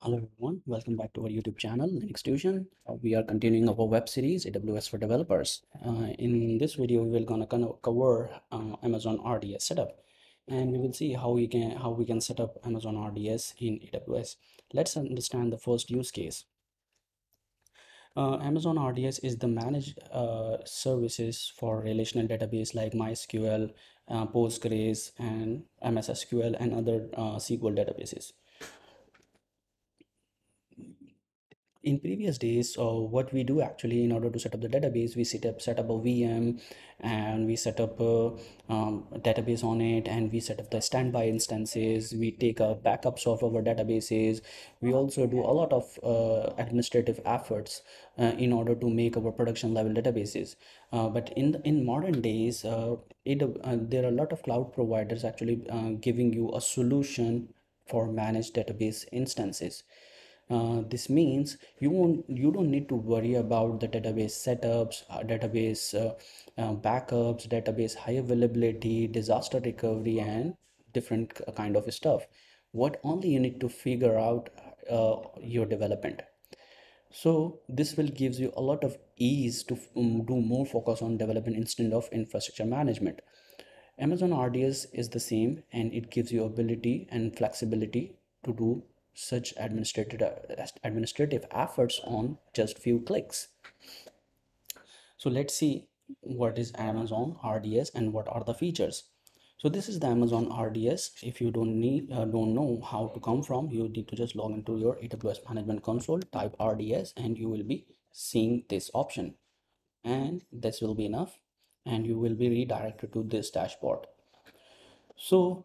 Hello everyone, welcome back to our YouTube channel, Linux Tusion. We are continuing our web series, AWS for Developers. In this video, we are going to cover Amazon RDS setup, and we will see how we can set up Amazon RDS in AWS. Let's understand the first use case. Amazon RDS is the managed services for relational database like MySQL, Postgres, and MSSQL, and other SQL databases. In previous days, what we do actually in order to set up the database, we set up a VM, and we set up a database on it, and we set up the standby instances. We take backups of our databases. We also do a lot of administrative efforts in order to make our production level databases. But in modern days, there are a lot of cloud providers actually giving you a solution for managed database instances. This means you don't need to worry about the database setups, database backups, database high availability, disaster recovery, and different kind of stuff. What only you need to figure out your development. So this will gives you a lot of ease to do more focus on development instead of infrastructure management. Amazon RDS is the same, and it gives you ability and flexibility to do such administrative efforts on just few clicks. So let's see what is Amazon RDS and what are the features. So this is the Amazon RDS. If you don't know how to come from, you need to just log into your AWS management console, type RDS, and you will be seeing this option, and this will be enough, and you will be redirected to this dashboard. So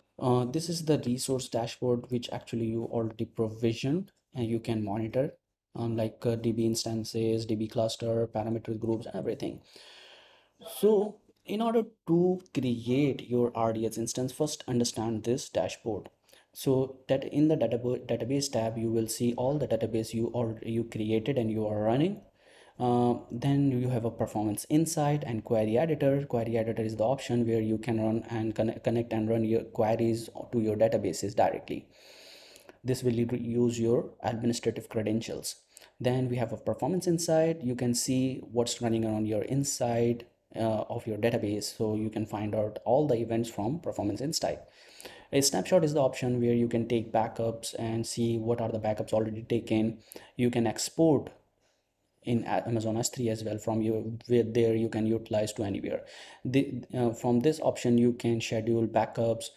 this is the resource dashboard, which actually you already provisioned, and you can monitor like DB instances, DB cluster, parameter groups, and everything. So in order to create your RDS instance, first understand this dashboard. So that in the database tab, you will see all the database you created and you are running. Then you have a performance insight and query editor. Query editor is the option where you can run and connect and run your queries to your databases directly. This will use your administrative credentials. Then we have a performance insight. You can see what's running on your inside of your database, so you can find out all the events from performance insight. A snapshot is the option where you can take backups and see what are the backups already taken. You can export in Amazon S3 as well from there you can utilize to anywhere. From this option you can schedule backups.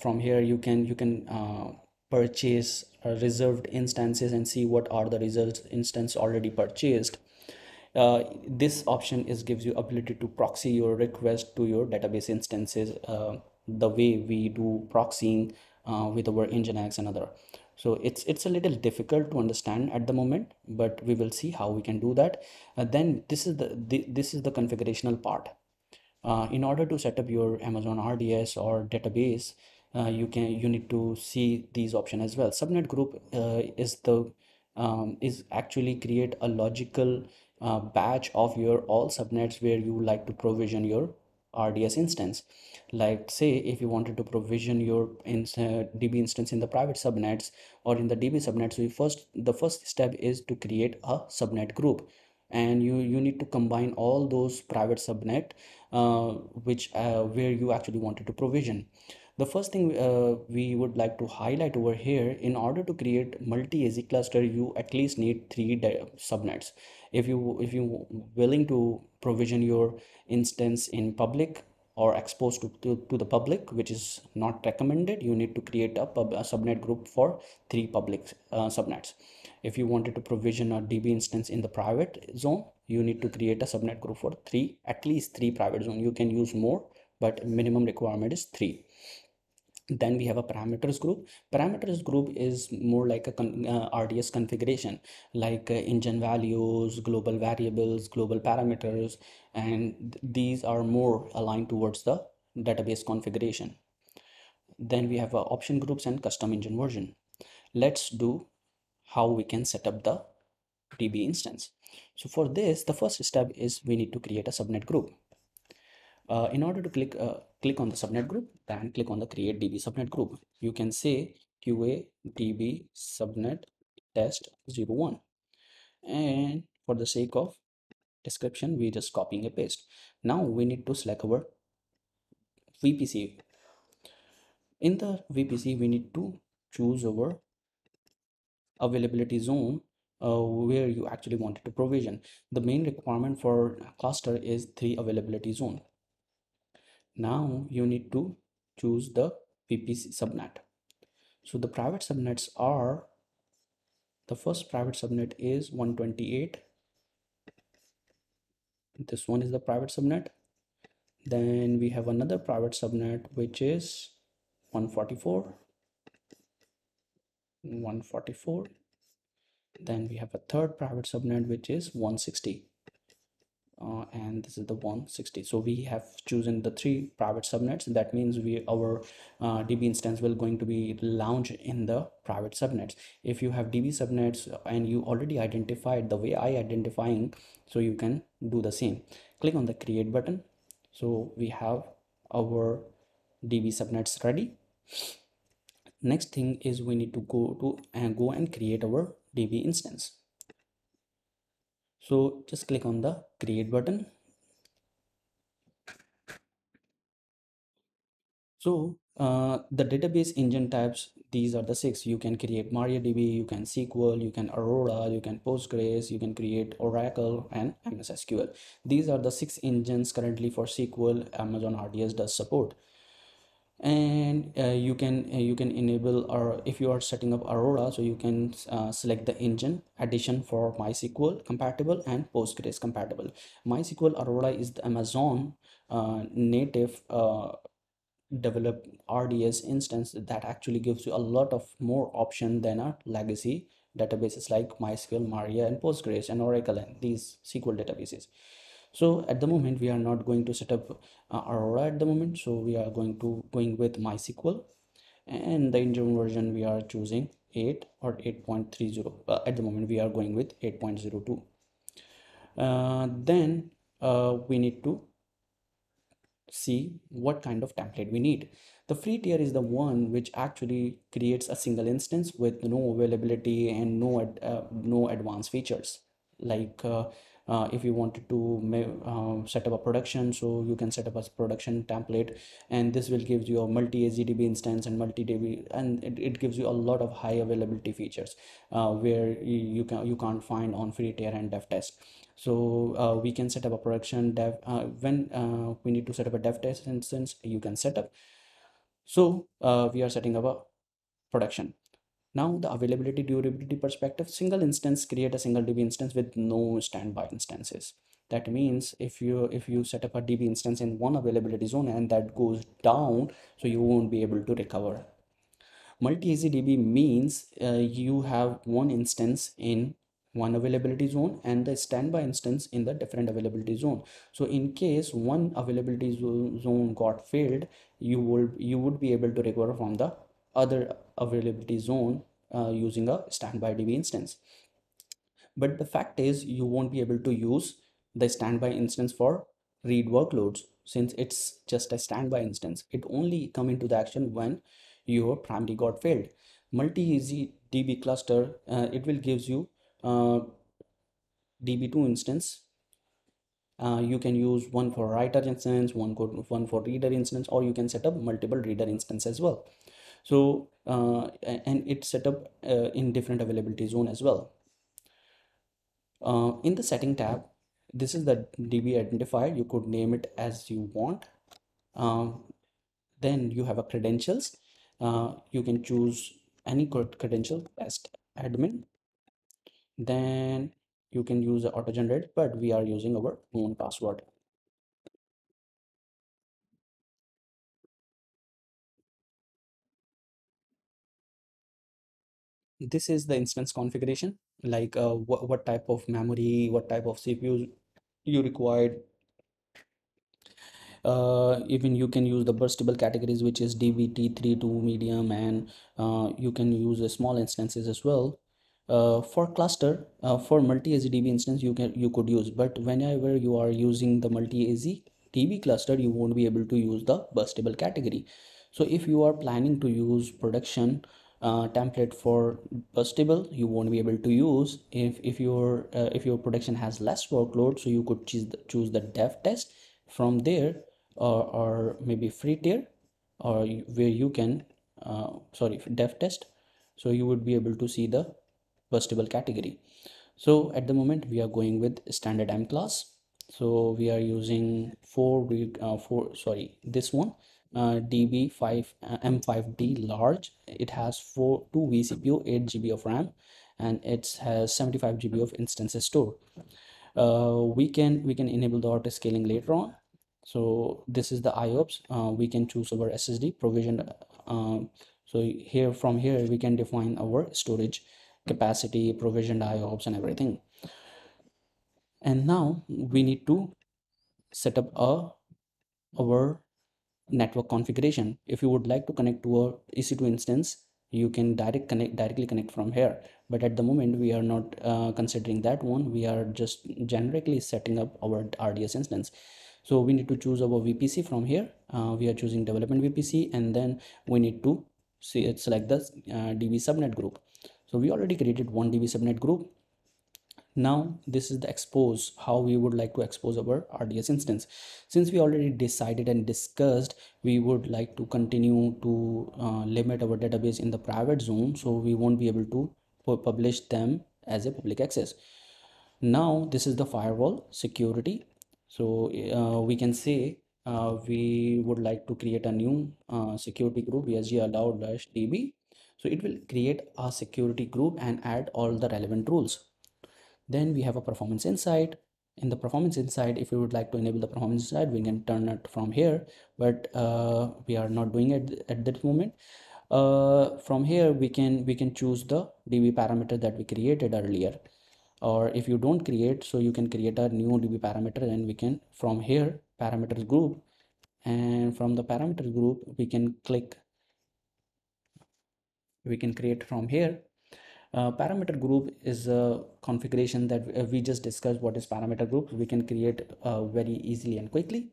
From here you can purchase reserved instances and see what are the reserved instance already purchased. This option gives you ability to proxy your request to your database instances the way we do proxying with our Nginx and other. So it's a little difficult to understand at the moment, but we will see how we can do that. Then this is the configurational part. In order to set up your Amazon RDS or database, you need to see these options as well. Subnet group is actually create a logical batch of your all subnets where you like to provision your RDS instance. Like say if you wanted to provision your DB instance in the private subnets or in the DB subnets, so the first step is to create a subnet group, and you need to combine all those private subnet where you actually wanted to provision. The first thing we would like to highlight over here, in order to create multi-AZ cluster, you at least need 3 subnets. If you willing to provision your instance in public or exposed to the public, which is not recommended, you need to create a subnet group for 3 public subnets. If you wanted to provision a DB instance in the private zone, you need to create a subnet group for at least three private zone. You can use more, but minimum requirement is 3. Then we have a parameters group. Parameters group is more like a RDS configuration, like engine values, global variables, global parameters, and these are more aligned towards the database configuration. Then we have option groups and custom engine version. Let's do how we can set up the DB instance. So for this, the first step is we need to create a subnet group. In order to click on the subnet group, then click on the create DB subnet group. You can say QA DB subnet test01. And for the sake of description, we just copying a paste. Now we need to select our VPC. In the VPC, we need to choose our availability zone where you actually wanted to provision. The main requirement for cluster is 3 availability zone. Now you need to choose the VPC subnet. So the private subnets are, the first private subnet is 128. This one is the private subnet. Then we have another private subnet which is 144. Then we have a third private subnet which is 160, and this is the 160. So we have chosen the 3 private subnets. That means our DB instance will going to be launched in the private subnets. If you have DB subnets and you already identified the way I identifying, so you can do the same. Click on the create button. So we have our DB subnets ready. Next thing is we need to go and create our DB instance. So just click on the create button. So the database engine types, these are the 6. You can create MariaDB, you can SQL, you can Aurora, you can Postgres, you can create Oracle and MSSQL. These are the 6 engines currently for SQL. Amazon RDS does support. And you can enable, or if you are setting up Aurora, so you can select the engine addition for MySQL compatible and Postgres compatible. MySQL Aurora is the Amazon native developed RDS instance that actually gives you a lot of more option than our legacy databases like MySQL, Maria, and Postgres and Oracle and these SQL databases. So at the moment we are not going to set up Aurora at the moment, so we are going with MySQL, and the engine version we are choosing 8 or 8.30. At the moment we are going with 8.02. Then we need to see what kind of template we need. The free tier is the one which actually creates a single instance with no availability and no advanced features like. If you wanted to set up a production, so you can set up a production template, and this will give you a multi-AZDB instance and multi-DB, and it gives you a lot of high availability features where you can't find on free tier and dev test. So we can set up a production dev when we need to set up a dev test instance, you can set up. So we are setting up a production. Now the availability durability perspective, single instance, create a single DB instance with no standby instances. That means if you set up a DB instance in one availability zone and that goes down, so you won't be able to recover. Multi-AZDB means you have one instance in one availability zone and the standby instance in the different availability zone. So in case one availability zone got failed, you would be able to recover from the other availability zone using a standby DB instance. But the fact is you won't be able to use the standby instance for read workloads since it's just a standby instance. It only comes into the action when your primary got failed. Multi-AZDB cluster, it will give you DB2 instance. You can use one for writer instance, one for reader instance, or you can set up multiple reader instance as well. So and it's set up in different availability zone as well. In the setting tab, this is the DB identifier. You could name it as you want. Then you have a credentials. You can choose any credential as admin. Then you can use the auto generate, but we are using our own password. This is the instance configuration, like what type of memory, what type of CPU you required. Even you can use the burstable categories, which is DBT 3 to medium, and you can use the small instances as well. For cluster, for multi-AZDB instance, you could use, but whenever you are using the multi-AZDB cluster, you won't be able to use the burstable category. So if you are planning to use production template for burstable you won't be able to use if your production has less workload. So you could choose the dev test from there, or maybe free tier, or where you can dev test, so you would be able to see the burstable category. So at the moment we are going with standard M class, so we are using DB5 M5D large. It has 2 vCPU, 8 GB of RAM, and it has 75 GB of instances stored. We can enable the auto scaling later on. So this is the IOPS. We can choose our SSD provisioned. So from here we can define our storage capacity, provisioned IOPS, and everything. And now we need to set up our network configuration. If you would like to connect to a EC2 instance, you can directly connect from here, but at the moment we are not considering that one. We are just generically setting up our RDS instance. So we need to choose our VPC from here. We are choosing development VPC, and then we need to select the DB subnet group. So we already created one DB subnet group. Now this is the expose, how we would like to expose our RDS instance. Since we already decided and discussed, we would like to continue to limit our database in the private zone, so we won't be able to publish them as a public access. Now this is the firewall security. So we can say we would like to create a new security group, VSG allow-db. So it will create a security group and add all the relevant rules. Then we have a performance insight. In the performance insight, if you would like to enable the performance insight, we can turn it from here, but we are not doing it at that moment. From here we can choose the DB parameter that we created earlier, or if you don't create, so you can create a new DB parameter, and we can from here parameters group, and from the parameter group we can create from here. Parameter group is a configuration that we just discussed. What is parameter group? We can create very easily and quickly.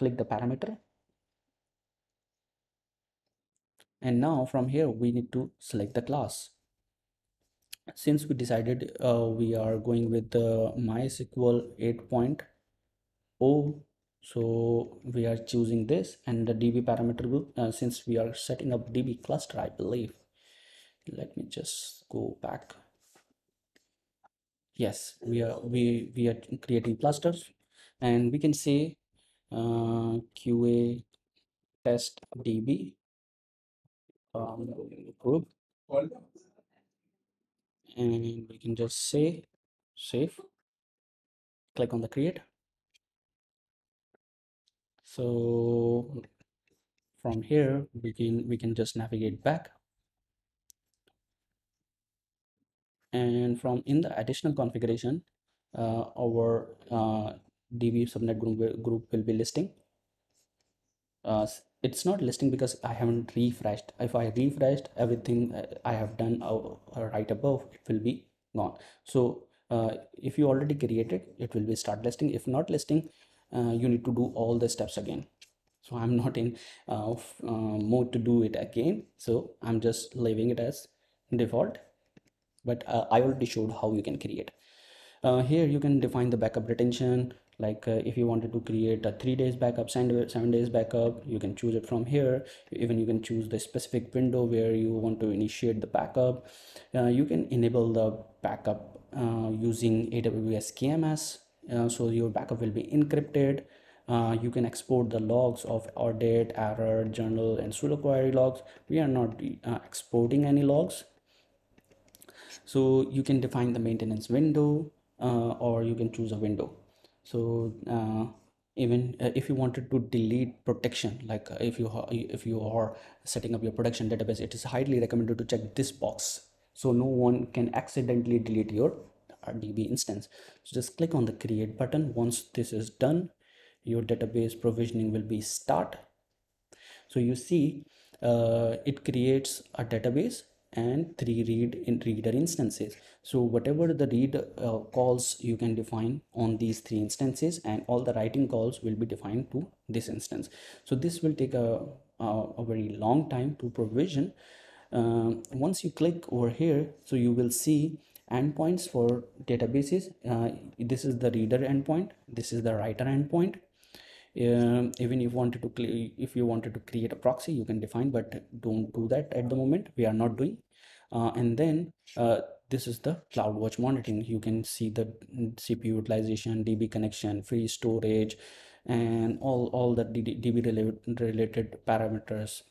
Click the parameter, and now from here we need to select the class. Since we decided we are going with the MySQL 8.0, so we are choosing this, and the DB parameter group, since we are setting up DB cluster, I believe. Let me just go back. Yes, we are creating clusters, and we can say QA test DB group, and we can just say save. Click on the create. So from here we can just navigate back. And from in the additional configuration, our DB subnet group will be listing. It's not listing because I haven't refreshed. If I refreshed, everything I have done right above, it will be gone. So if you already created, it will be start listing. If not listing, you need to do all the steps again. So I'm not in mode to do it again. So I'm just leaving it as default. But I already showed how you can create. Here you can define the backup retention, like if you wanted to create a 3 days backup, 7 days backup, you can choose it from here. Even you can choose the specific window where you want to initiate the backup. You can enable the backup using AWS KMS, so your backup will be encrypted. You can export the logs of audit, error, journal, and pseudo query logs. We are not exporting any logs. So you can define the maintenance window, or you can choose a window. So even if you wanted to delete protection, like if you are setting up your production database, it is highly recommended to check this box, so no one can accidentally delete your DB instance. So just click on the create button. Once this is done, your database provisioning will be start. So you see it creates a database and 3 reader instances. So whatever the read calls you can define on these 3 instances, and all the writing calls will be defined to this instance. So this will take a very long time to provision, Once you click over here, so you will see endpoints for databases. This is the reader endpoint, this is the writer endpoint. Even if you wanted to create a proxy, you can define, but don't do that at the moment, we are not doing. And then this is the CloudWatch monitoring. You can see the CPU utilization, DB connection, free storage, and all the DB related parameters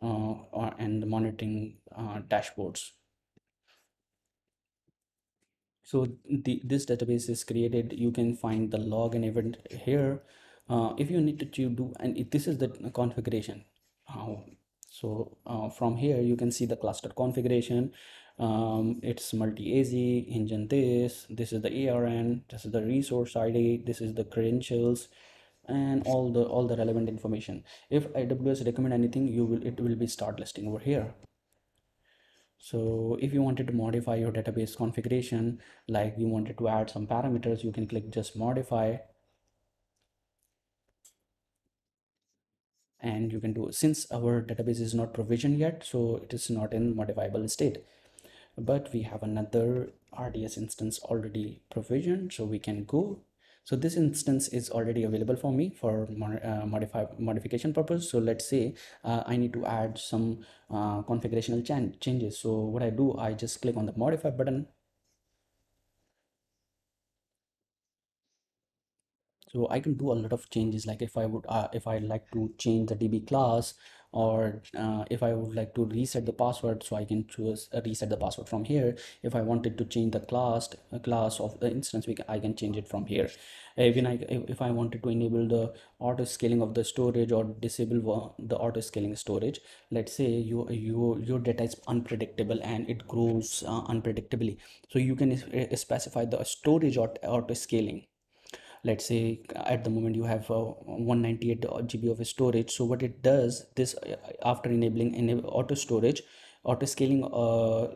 and the monitoring dashboards. So this database is created. You can find the log and event here. If you need to do, and this is the configuration. So from here you can see the cluster configuration. It's multi-AZ, engine this is the ARN, this is the resource ID, this is the credentials, and all the relevant information. If AWS recommend anything, it will be start listing over here. So if you wanted to modify your database configuration, like you wanted to add some parameters, you can click just modify. And you can do, since our database is not provisioned yet, so it is not in modifiable state, but we have another RDS instance already provisioned, so we can go. So this instance is already available for me for modification purpose. So let's say I need to add some configurational changes. So what I do, I just click on the modify button. So I can do a lot of changes, like if I like to change the DB class, or if I would like to reset the password, so I can choose reset the password from here. If I wanted to change the class of the instance, I can change it from here. If I wanted to enable the auto scaling of the storage or disable the auto scaling storage, let's say your data is unpredictable and it grows unpredictably, so you can specify the storage or auto scaling. Let's say at the moment you have 198 GB of storage. So what it does, this after enabling auto scaling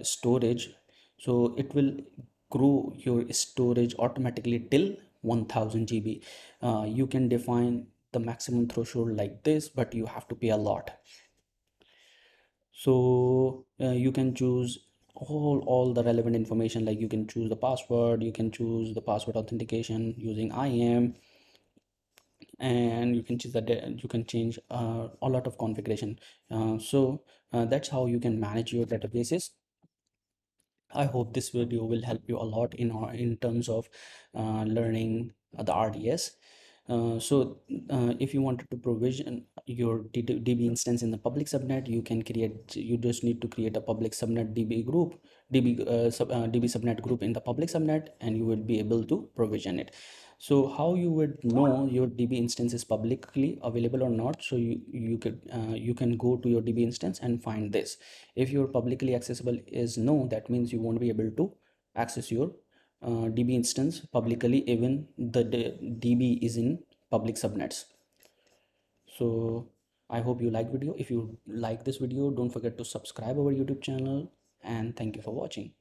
storage, so it will grow your storage automatically till 1000 GB. You can define the maximum threshold like this, but you have to pay a lot. So you can choose all the relevant information, like you can choose the password, you can choose the password authentication using IAM, and you can choose that you can change a lot of configuration. So that's how you can manage your databases. I hope this video will help you a lot in terms of learning the RDS. So if you wanted to provision your DB instance in the public subnet, you just need to create a public subnet DB subnet group in the public subnet, and you would be able to provision it. So how you would know your DB instance is publicly available or not? So you can go to your DB instance and find this. If your publicly accessible is no, that means you won't be able to access your DB instance publicly, even the DB is in public subnets. So I hope you like video. If you like this video, don't forget to subscribe our YouTube channel, and thank you for watching.